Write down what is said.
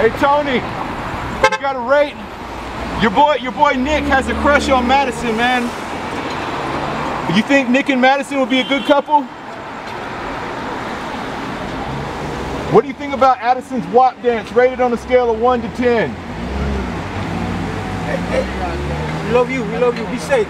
Hey Tony, you gotta rate. Your boy Nick has a crush on Madison, man. You think Nick and Madison would be a good couple? What do you think about Addison's WAP dance, rated on a scale of 1 to 10? Hey, we love you, be safe.